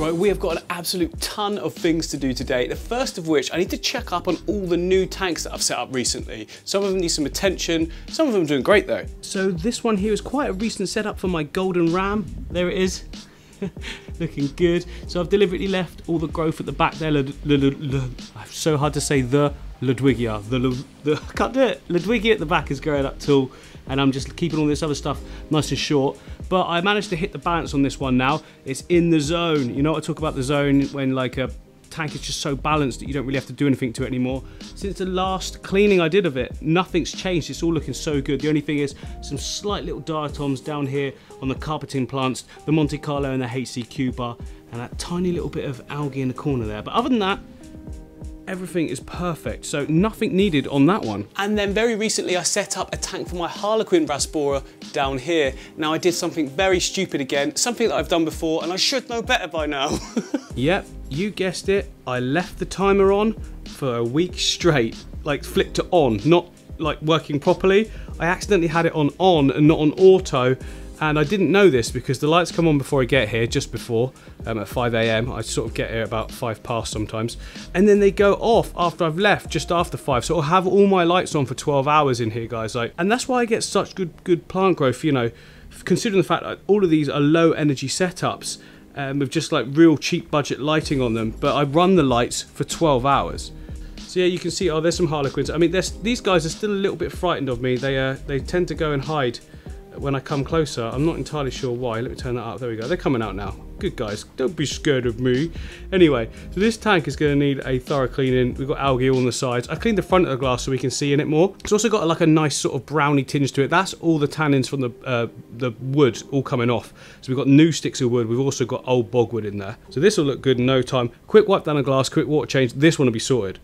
Right, we have got an absolute ton of things to do today. The first of which, I need to check up on all the new tanks that I've set up recently. Some of them need some attention, some of them are doing great though. So this one here is quite a recent setup for my Golden Ram. There it is. Looking good. So I've deliberately left all the growth at the back there. It's so hard to say the ludwigia. I can't do it. Ludwigia at the back is growing up tall, and I'm just keeping all this other stuff nice and short. But I managed to hit the balance on this one now. It's in the zone. You know what I talk about the zone, when like a tank is just so balanced that you don't really have to do anything to it anymore. Since the last cleaning I did of it, nothing's changed. It's all looking so good. The only thing is some slight little diatoms down here on the carpeting plants, the Monte Carlo and the HC Cuba, and that tiny little bit of algae in the corner there. But other than that, everything is perfect, so nothing needed on that one. And then very recently I set up a tank for my Harlequin Rasbora down here. Now I did something very stupid again, something that I've done before and I should know better by now. Yep, you guessed it, I left the timer on for a week straight, like flipped it on, not like working properly. I accidentally had it on and not on auto. And I didn't know this because the lights come on before I get here, just before, at 5 AM. I sort of get here about 5 past sometimes. And then they go off after I've left, just after 5. So I'll have all my lights on for 12 hours in here, guys. Like, and that's why I get such good plant growth, you know, considering the fact that all of these are low energy setups with just like real cheap budget lighting on them. But I run the lights for 12 hours. So yeah, you can see, oh, there's some Harlequins. I mean, these guys are still a little bit frightened of me. They tend to go and hide when I come closer. I'm not entirely sure why. Let me turn that up. There we go. They're coming out now. Good guys, don't be scared of me. Anyway, so this tank is going to need a thorough cleaning. We've got algae all on the sides. I cleaned the front of the glass so we can see in it more. It's also got like a nice sort of browny tinge to it. That's all the tannins from the wood all coming off. So we've got new sticks of wood. We've also got old bogwood in there. So this will look good in no time. Quick wipe down the glass, quick water change. This one will be sorted.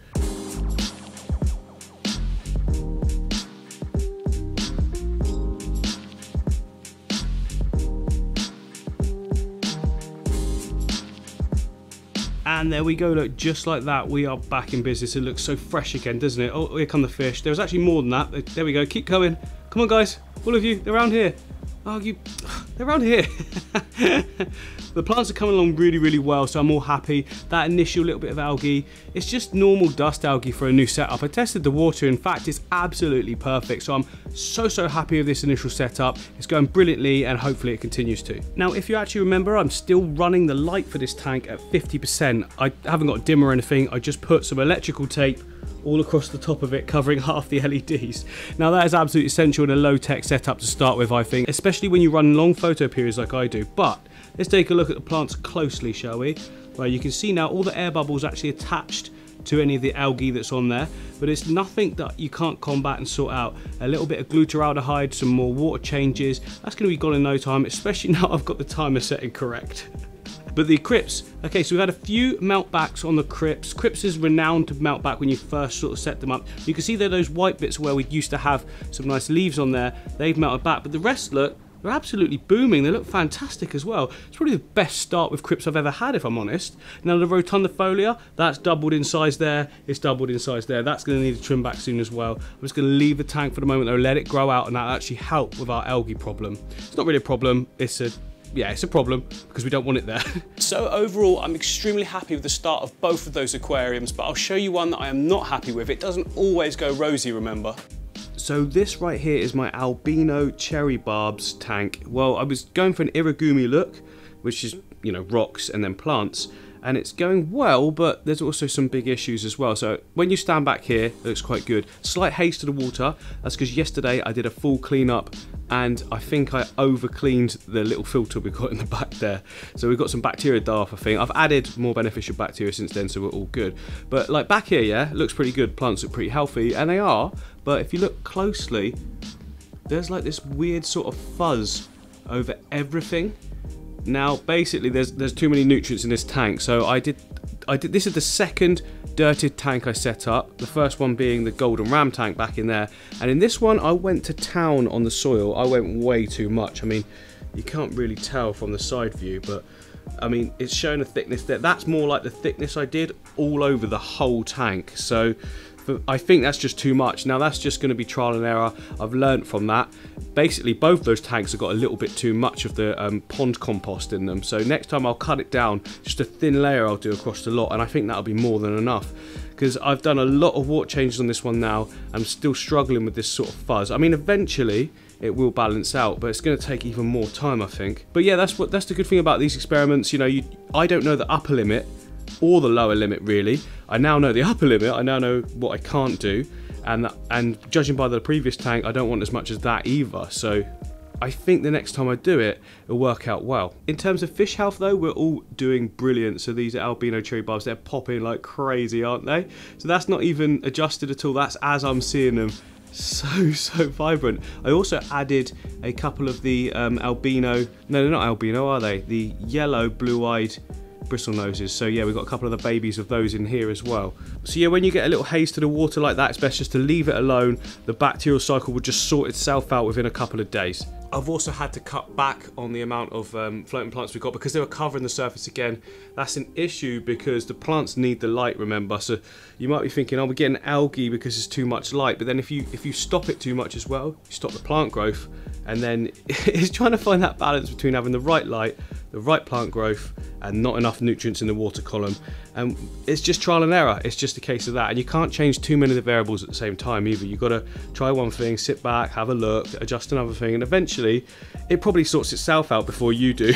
And there we go, look, just like that, we are back in business. It looks so fresh again, doesn't it? Oh, here come the fish. There was actually more than that. There we go, keep coming. Come on, guys, all of you, they're around here. Oh, they're around here. The plants are coming along really, really well, so I'm all happy. That initial little bit of algae, it's just normal dust algae for a new setup. I tested the water, in fact, it's absolutely perfect. So I'm so happy with this initial setup. It's going brilliantly and hopefully it continues to. Now, if you actually remember, I'm still running the light for this tank at 50%. I haven't got a dimmer or anything. I just put some electrical tape all across the top of it, covering half the LEDs. Now that is absolutely essential in a low-tech setup to start with, I think, especially when you run long photo periods like I do. But let's take a look at the plants closely, shall we? Right, you can see now all the air bubbles actually attached to any of the algae that's on there, but it's nothing that you can't combat and sort out. A little bit of glutaraldehyde, some more water changes, that's gonna be gone in no time, especially now I've got the timer setting correct. But the Crypts, okay, so we've had a few meltbacks on the Crypts. Crypts is renowned to melt back when you first sort of set them up. You can see that those white bits where we used to have some nice leaves on there, they've melted back, but the rest look, they're absolutely booming. They look fantastic as well. It's probably the best start with Crypts I've ever had, if I'm honest. Now the rotundifolia, that's doubled in size there. It's doubled in size there. That's gonna need a trim back soon as well. I'm just gonna leave the tank for the moment though, let it grow out, and that'll actually help with our algae problem. It's not really a problem, it's a, yeah, it's a problem because we don't want it there. So overall, I'm extremely happy with the start of both of those aquariums, but I'll show you one that I am not happy with. It doesn't always go rosy, remember? So this right here is my albino cherry barb's tank. Well, I was going for an iragumi look, which is, you know, rocks and then plants, and it's going well, but there's also some big issues as well. So when you stand back here, it looks quite good. Slight haze to the water, that's because yesterday I did a full cleanup and I think I over cleaned the little filter we got in the back there. So we've got some bacteria die off, I think. I've added more beneficial bacteria since then, so we're all good. But like back here, yeah, looks pretty good. Plants look pretty healthy, and they are, but if you look closely, there's like this weird sort of fuzz over everything. Now, basically, there's too many nutrients in this tank. So I did. This is the second dirted tank I set up. The first one being the Golden Ram tank back in there. And in this one, I went to town on the soil. I went way too much. I mean, you can't really tell from the side view, but I mean, it's showing a thickness there. That's more like the thickness I did all over the whole tank. So I think that's just too much. Now that's just going to be trial and error. I've learned from that. Basically, both those tanks have got a little bit too much of the pond compost in them. So next time I'll cut it down, just a thin layer I'll do across the lot, and I think that'll be more than enough. Because I've done a lot of water changes on this one now. I'm still struggling with this sort of fuzz. I mean, eventually it will balance out, but it's going to take even more time, I think. But yeah, that's the good thing about these experiments. You know, I don't know the upper limit or the lower limit really. I now know the upper limit. I now know what I can't do, and judging by the previous tank, I don't want as much as that either. So I think the next time I do it, it'll work out well. In terms of fish health though, we're all doing brilliant. So these are albino cherry barbs, they're popping like crazy, aren't they? So that's not even adjusted at all, that's as I'm seeing them. So vibrant. I also added a couple of the albino, no they're not albino are they? The yellow blue-eyed bristle noses. So yeah, we've got a couple of the babies of those in here as well. So yeah, when you get a little haze to the water like that, it's best just to leave it alone. The bacterial cycle will just sort itself out within a couple of days. I've also had to cut back on the amount of floating plants we got because they were covering the surface again. That's an issue because the plants need the light, remember. So you might be thinking, oh, we're getting algae because it's too much light. But then if you stop it too much as well, you stop the plant growth. And then it's trying to find that balance between having the right light, the right plant growth, and not enough nutrients in the water column. And it's just trial and error. It's just a case of that. And you can't change too many of the variables at the same time either. You've got to try one thing, sit back, have a look, adjust another thing, and eventually it probably sorts itself out before you do.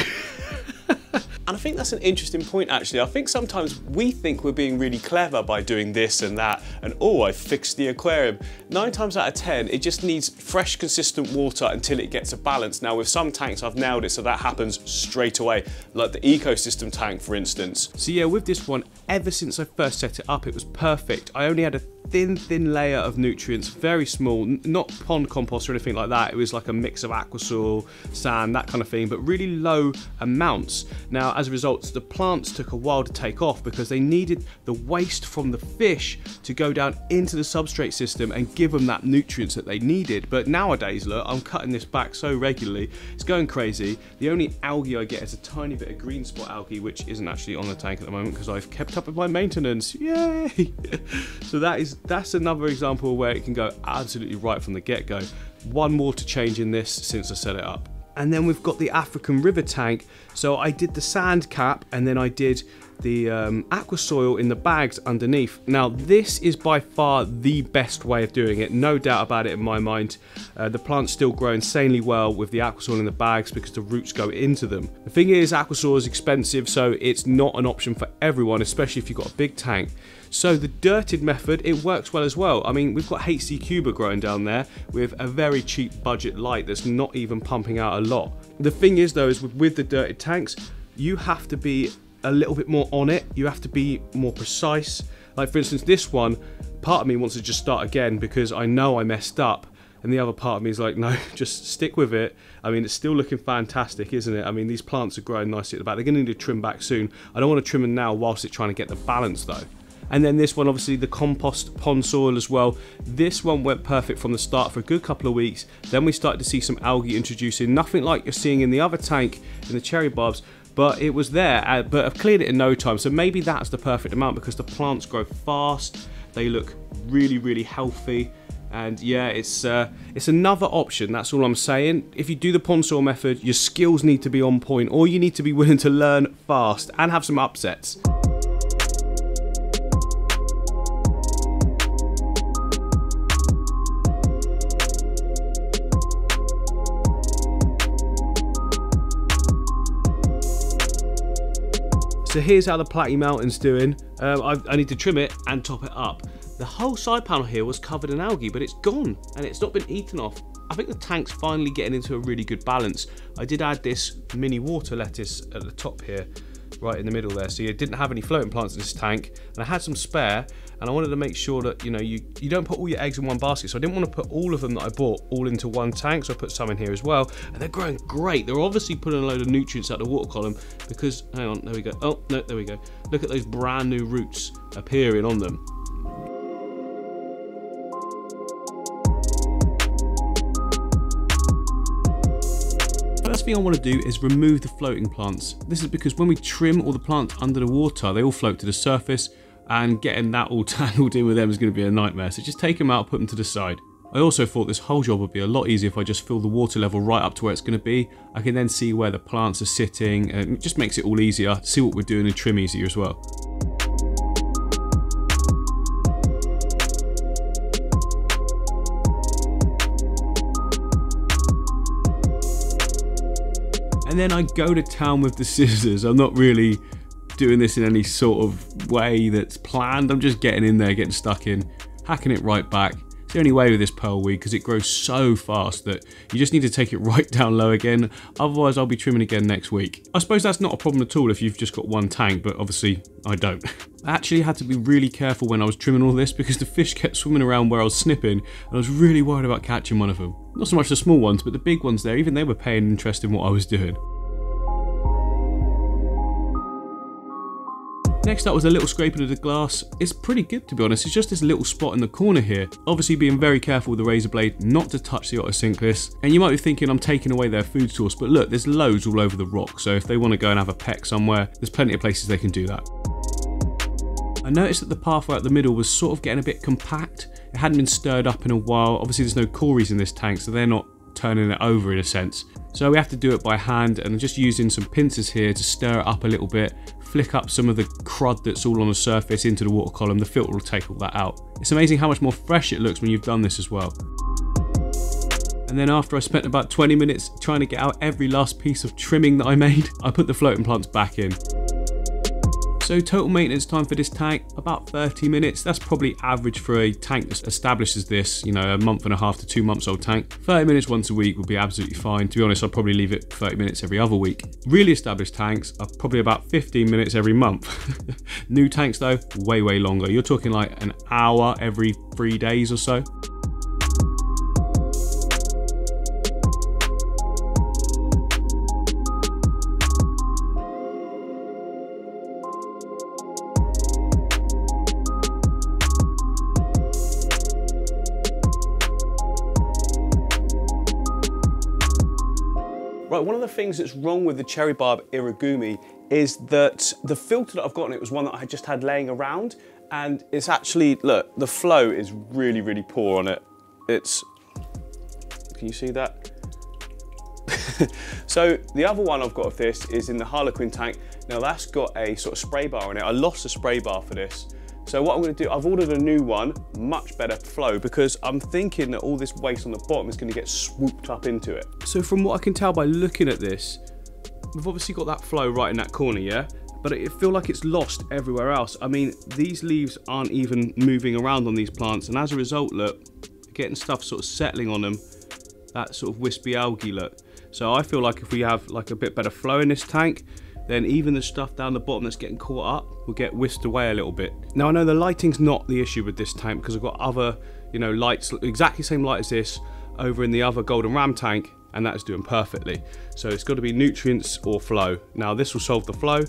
And I think that's an interesting point actually. I think sometimes we think we're being really clever by doing this and that, and oh, I fixed the aquarium. 9 times out of 10, it just needs fresh, consistent water until it gets a balance. Now with some tanks, I've nailed it, so that happens straight away, like the ecosystem tank, for instance. So yeah, with this one, ever since I first set it up, it was perfect. I only had a thin layer of nutrients, very small, not pond compost or anything like that. It was like a mix of Aquasol, sand, that kind of thing, but really low amounts. Now, as a result, the plants took a while to take off because they needed the waste from the fish to go down into the substrate system and give them that nutrients that they needed. But nowadays, look, I'm cutting this back so regularly, it's going crazy. The only algae I get is a tiny bit of green spot algae, which isn't actually on the tank at the moment because I've kept up with my maintenance, yay! So that's another example where it can go absolutely right from the get-go. One water change in this since I set it up. And then we've got the African river tank. So I did the sand cap and then I did the aqua soil in the bags underneath. Now this is by far the best way of doing it, no doubt about it in my mind. The plants still grow insanely well with the aqua soil in the bags because the roots go into them. The thing is, aqua soil is expensive, so it's not an option for everyone, especially if you've got a big tank. So the dirted method, it works well as well. I mean, we've got HC Cuba growing down there with a very cheap budget light that's not even pumping out a lot. The thing is though, is with the dirted tanks, you have to be a little bit more on it. You have to be more precise. Like for instance, this one, part of me wants to just start again because I know I messed up. And the other part of me is like, no, just stick with it. I mean, it's still looking fantastic, isn't it? I mean, these plants are growing nicely at the back. They're gonna need to trim back soon. I don't wanna trim them now whilst it's trying to get the balance though. And then this one, obviously the compost pond soil as well. This one went perfect from the start for a good couple of weeks. Then we started to see some algae introducing, nothing like you're seeing in the other tank in the cherry barbs, but it was there, but I've cleared it in no time. So maybe that's the perfect amount because the plants grow fast. They look really, really healthy. And yeah, it's another option, that's all I'm saying. If you do the pond soil method, your skills need to be on point, or you need to be willing to learn fast and have some upsets. So here's how the Platy Mountain's doing. I need to trim it and top it up. The whole side panel here was covered in algae, but it's gone and it's not been eaten off. I think the tank's finally getting into a really good balance. I did add this mini water lettuce at the top here, right in the middle there. So you didn't have any floating plants in this tank, and I had some spare, and I wanted to make sure that, you know, you don't put all your eggs in one basket. So I didn't want to put all of them that I bought all into one tank, so I put some in here as well, and they're growing great. They're obviously putting a load of nutrients out the water column because, hang on, there we go. Oh, no, there we go. Look at those brand new roots appearing on them. First thing I want to do is remove the floating plants. This is because when we trim all the plants under the water, they all float to the surface, and getting that all tangled in with them is going to be a nightmare. So just take them out, put them to the side. I also thought this whole job would be a lot easier if I just fill the water level right up to where it's going to be. I can then see where the plants are sitting, and it just makes it all easier. See what we're doing and trim easier as well. And then I go to town with the scissors. I'm not really doing this in any sort of way that's planned. I'm just getting in there, getting stuck in, hacking it right back. It's the only way with this pearl weed because it grows so fast that you just need to take it right down low again. Otherwise, I'll be trimming again next week. I suppose that's not a problem at all if you've just got one tank, but obviously I don't. I actually had to be really careful when I was trimming all this because the fish kept swimming around where I was snipping, and I was really worried about catching one of them. Not so much the small ones, but the big ones there, even they were paying interest in what I was doing. Next up was a little scraping of the glass. It's pretty good, to be honest. It's just this little spot in the corner here. Obviously being very careful with the razor blade not to touch the otocinclus. And you might be thinking I'm taking away their food source, but look, there's loads all over the rock. So if they want to go and have a peck somewhere, there's plenty of places they can do that. I noticed that the pathway up the middle was sort of getting a bit compact. It hadn't been stirred up in a while. Obviously there's no cories in this tank, so they're not turning it over in a sense. So we have to do it by hand, and I'm just using some pincers here to stir it up a little bit, flick up some of the crud that's all on the surface into the water column. The filter will take all that out. It's amazing how much more fresh it looks when you've done this as well. And then after I spent about 20 minutes trying to get out every last piece of trimming that I made, I put the floating plants back in. So total maintenance time for this tank, about 30 minutes. That's probably average for a tank that establishes this, you know, a month and a half to 2 months old tank. 30 minutes once a week would be absolutely fine. To be honest, I'd probably leave it 30 minutes every other week. Really established tanks are probably about 15 minutes every month. New tanks though, way, way longer. You're talking like an hour every 3 days or so. Right, one of the things that's wrong with the cherry barb iragumi is that the filter that I've gotten, it was one that I just had laying around, and it's actually, look, the flow is really, really poor on it. It's, can you see that? So the other one I've got of this is in the Harlequin tank. Now that's got a sort of spray bar in it. I lost the spray bar for this. So what I'm gonna do, I've ordered a new one, much better flow, because I'm thinking that all this waste on the bottom is gonna get swooped up into it. So from what I can tell by looking at this, we've obviously got that flow right in that corner, yeah? But it feels like it's lost everywhere else. I mean, these leaves aren't even moving around on these plants, and as a result, look, getting stuff sort of settling on them, that sort of wispy algae look. So I feel like if we have like a bit better flow in this tank, then even the stuff down the bottom that's getting caught up will get whisked away a little bit. Now I know the lighting's not the issue with this tank because I've got other, you know, lights, exactly the same light as this over in the other Golden Ram tank, and that is doing perfectly. So it's got to be nutrients or flow. Now this will solve the flow,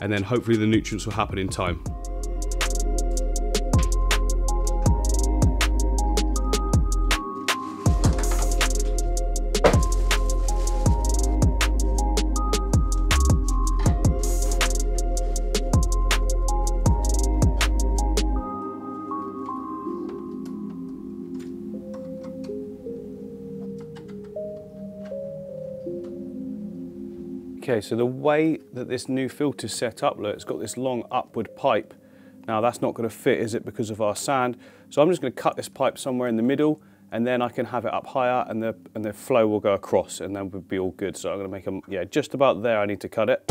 and then hopefully the nutrients will happen in time. Okay, so the way that this new filter's set up, look, it's got this long upward pipe. Now that's not going to fit, is it, because of our sand? So I'm just going to cut this pipe somewhere in the middle, and then I can have it up higher, and the flow will go across, and then we'll be all good. So I'm going to make them, yeah, just about there. I need to cut it.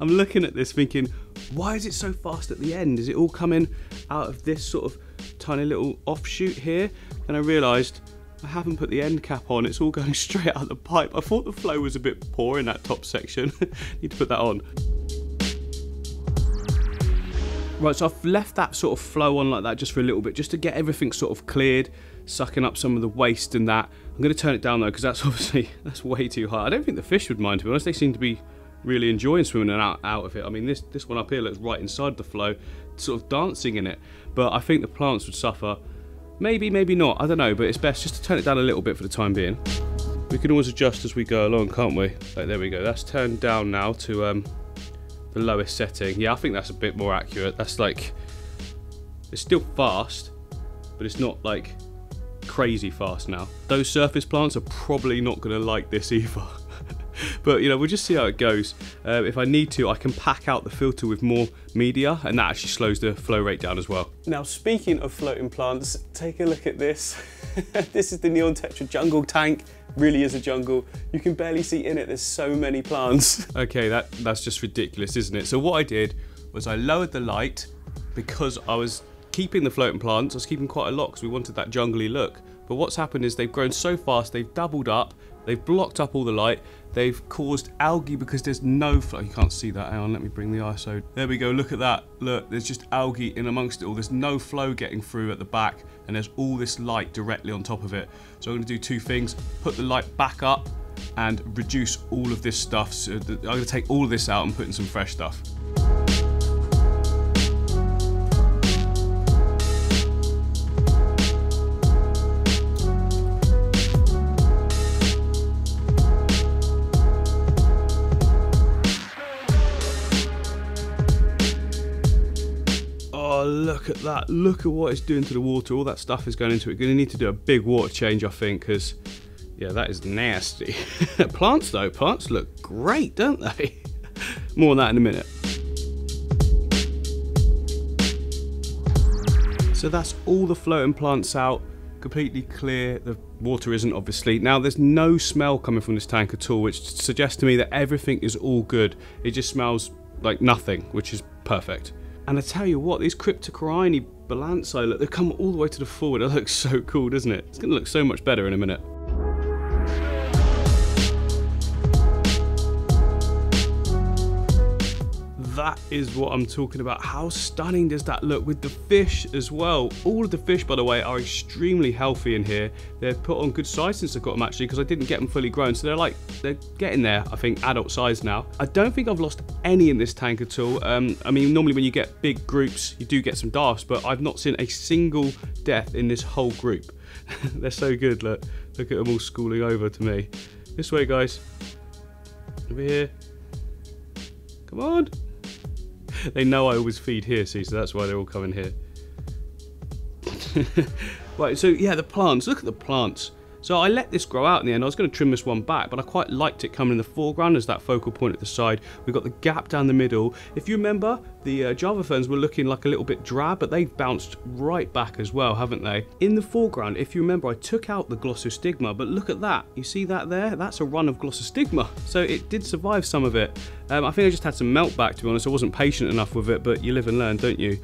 I'm looking at this thinking, why is it so fast at the end? Is it all coming out of this sort of tiny little offshoot here? And I realised I haven't put the end cap on. It's all going straight out the pipe. I thought the flow was a bit poor in that top section. Need to put that on. Right, so I've left that sort of flow on like that just for a little bit, just to get everything sort of cleared, sucking up some of the waste and that. I'm going to turn it down though, because that's obviously, that's way too high. I don't think the fish would mind, to be honest. They seem to be really enjoying swimming out of it. I mean, this one up here looks right inside the flow, sort of dancing in it. But I think the plants would suffer. Maybe, maybe not, I don't know, but it's best just to turn it down a little bit for the time being. We can always adjust as we go along, can't we? Like, there we go, that's turned down now to the lowest setting. Yeah, I think that's a bit more accurate. That's like, it's still fast, but it's not like crazy fast now. Those surface plants are probably not gonna like this either. But you know, we'll just see how it goes. If I need to, I can pack out the filter with more media, and that actually slows the flow rate down as well. Now, speaking of floating plants, take a look at this. This is the Neon Tetra jungle tank. Really is a jungle. You can barely see in it, there's so many plants. Okay, that's just ridiculous, isn't it? So what I did was I lowered the light because I was keeping the floating plants. I was keeping quite a lot because we wanted that jungly look. But what's happened is they've grown so fast, they've doubled up, they've blocked up all the light, they've caused algae because there's no flow. You can't see that, hang on, let me bring the ISO. There we go, look at that. Look, there's just algae in amongst it all. There's no flow getting through at the back, and there's all this light directly on top of it. So I'm gonna do two things, put the light back up and reduce all of this stuff. So I'm gonna take all of this out and put in some fresh stuff. Look at that, look at what it's doing to the water. All that stuff is going into it. Gonna need to do a big water change, I think, because yeah, that is nasty. Plants though, plants look great, don't they? More on that in a minute. So that's all the floating plants out, completely clear. The water isn't, obviously. Now there's no smell coming from this tank at all, which suggests to me that everything is all good. It just smells like nothing, which is perfect. And I tell you what, these Cryptocoryne Balansae, look, they come all the way to the forward. That looks so cool, doesn't it? It's gonna look so much better in a minute. That is what I'm talking about. How stunning does that look with the fish as well? All of the fish, by the way, are extremely healthy in here. They're put on good size since I got them, actually, because I didn't get them fully grown. So they're getting there, I think, adult size now. I don't think I've lost any in this tank at all. I mean, normally when you get big groups, you do get some deaths, but I've not seen a single death in this whole group. They're so good, look. Look at them all schooling over to me. This way, guys. Over here. Come on. They know I always feed here, see, so that's why they're all coming here. Right, so yeah, the plants, look at the plants. So I let this grow out in the end. I was going to trim this one back, but I quite liked it coming in the foreground as that focal point at the side. We've got the gap down the middle. If you remember, the Java ferns were looking like a little bit drab, but they've bounced right back as well, haven't they? In the foreground, if you remember, I took out the Glossostigma, but look at that. You see that there? That's a run of Glossostigma. So it did survive some of it. I think I just had some melt back, to be honest. I wasn't patient enough with it, but you live and learn, don't you?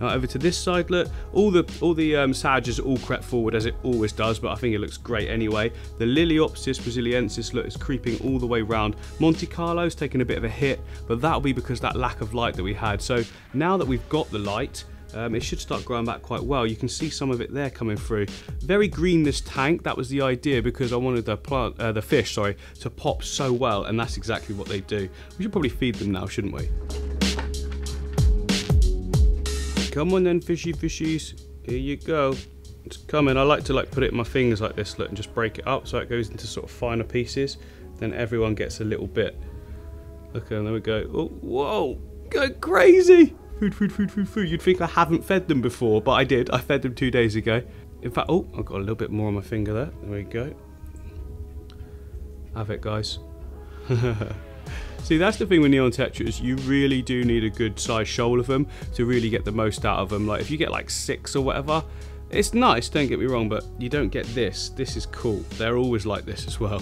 Over to this side, look, all the sagages all crept forward as it always does, but I think it looks great anyway. The Liliopsis brasiliensis, look, is creeping all the way round. Monte Carlo's taking a bit of a hit, but that'll be because that lack of light that we had. So now that we've got the light, it should start growing back quite well. You can see some of it there coming through. Very green, this tank. That was the idea because I wanted the fish, sorry, to pop so well, and that's exactly what they do. We should probably feed them now, shouldn't we? Come on then, fishy fishies. Here you go. It's coming. I like to like put it in my fingers like this, look, and just break it up so it goes into sort of finer pieces. Then everyone gets a little bit. Look, and there we go. Oh, whoa, go crazy. Food, food, food, food, food. You'd think I haven't fed them before, but I did. I fed them 2 days ago. In fact, oh, I've got a little bit more on my finger there. There we go. Have it, guys. See, that's the thing with Neon Tetras, you really do need a good size shoal of them to really get the most out of them. Like if you get like 6 or whatever, it's nice, don't get me wrong, but you don't get this. This is cool. They're always like this as well.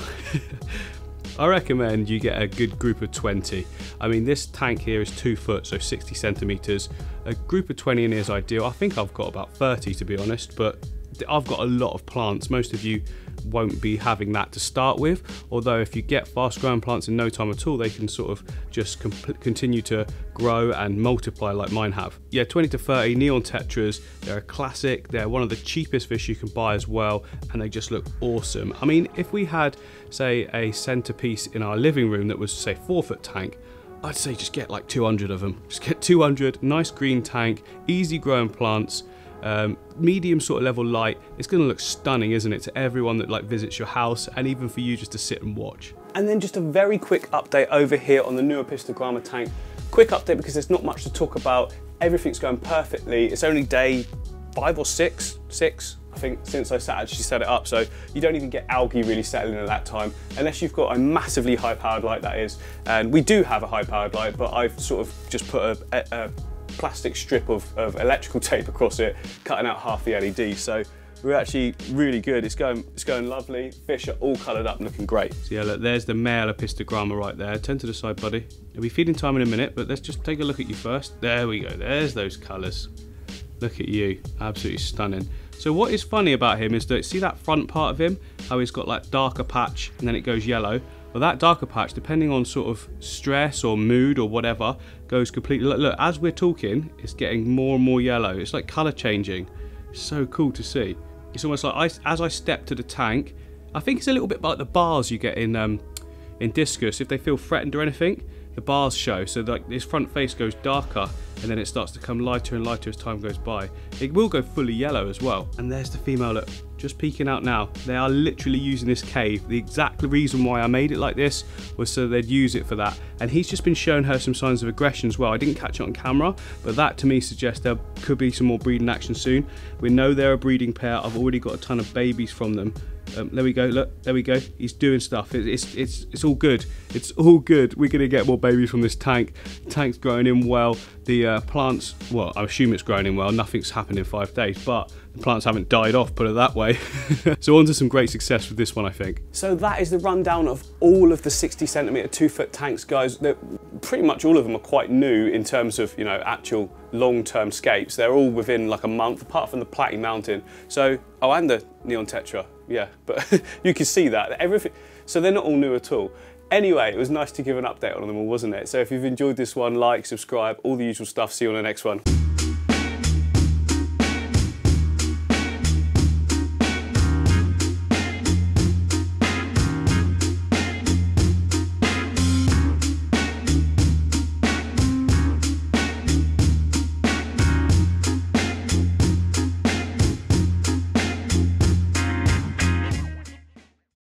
I recommend you get a good group of 20. I mean, this tank here is 2 foot, so 60 centimeters. A group of 20 in here is ideal. I think I've got about 30 to be honest, but I've got a lot of plants. Most of you won't be having that to start with, although if you get fast growing plants in no time at all, they can sort of just continue to grow and multiply like mine have. Yeah, 20 to 30 neon tetras, they're a classic, they're one of the cheapest fish you can buy as well, and they just look awesome. I mean, if we had, say, a centerpiece in our living room that was, say, 4 foot tank, I'd say just get like 200 of them. Just get 200, nice green tank, easy growing plants, medium sort of level light. It's going to look stunning, isn't it, to everyone that like visits your house, and even for you just to sit and watch. And then just a very quick update over here on the new Opistogramma tank. Quick update because there's not much to talk about. Everything's going perfectly. It's only day five or six, I think, since I actually set it up, so you don't even get algae really settling at that time, unless you've got a massively high-powered light, that is. And we do have a high-powered light, but I've sort of just put a plastic strip of electrical tape across it, cutting out half the LED, so we're actually really good. It's going lovely. Fish are all coloured up and looking great. So yeah, look, there's the male Opistogramma right there. Turn to the side, buddy. It'll be feeding time in a minute, but let's just take a look at you first. There we go, there's those colours. Look at you, absolutely stunning. So what is funny about him is that, see that front part of him, how he's got like darker patch and then it goes yellow? Well, that darker patch, depending on sort of stress or mood or whatever, goes completely, look, as we're talking, it's getting more and more yellow. It's like color changing. It's so cool to see. It's almost like, as I step to the tank, I think it's a little bit like the bars you get in discus. If they feel threatened or anything, the bars show, so like his front face goes darker and then it starts to come lighter and lighter as time goes by. It will go fully yellow as well. And there's the female, look, just peeking out now. They are literally using this cave. The exact reason why I made it like this was so they'd use it for that. And he's just been showing her some signs of aggression as well. I didn't catch it on camera, but that to me suggests there could be some more breeding action soon. We know they're a breeding pair. I've already got a ton of babies from them. There we go, look, there we go, he's doing stuff. It's all good, it's all good. We're gonna get more babies from this tank. Tank's growing in well, the plants, well, I assume it's growing in well, nothing's happened in 5 days, but the plants haven't died off, put it that way. So on to some great success with this one, I think. So that is the rundown of all of the 60 centimetre 2 foot tanks, guys. They're, pretty much all of them are quite new in terms of, you know, actual long-term scapes. They're all within like a month, apart from the Platy Mountain. So, oh, and the Neon Tetra, yeah, but you can see that, everything. So they're not all new at all. Anyway, it was nice to give an update on them all, wasn't it? So if you've enjoyed this one, like, subscribe, all the usual stuff. See you on the next one.